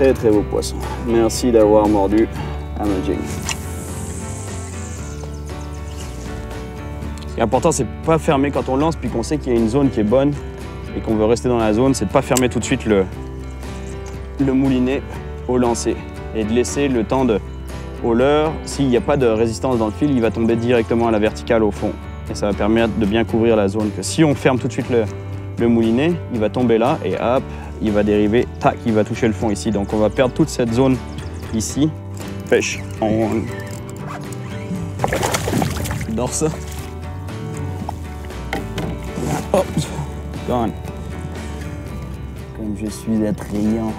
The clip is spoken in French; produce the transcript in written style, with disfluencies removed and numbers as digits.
très très beau poisson. Merci d'avoir mordu à ma jig. Ce qui est important, c'est pas fermer quand on lance, puis qu'on sait qu'il y a une zone qui est bonne et qu'on veut rester dans la zone, c'est de pas fermer tout de suite le moulinet au lancer et de laisser le temps de au leurre. S'il n'y a pas de résistance dans le fil, il va tomber directement à la verticale au fond et ça va permettre de bien couvrir la zone. Que si on ferme tout de suite le moulinet, il va tomber là et hop, il va dériver, tac, il va toucher le fond ici. Donc on va perdre toute cette zone ici. Pêche, on dort ça. Hop, gone. Comme je suis attrayant.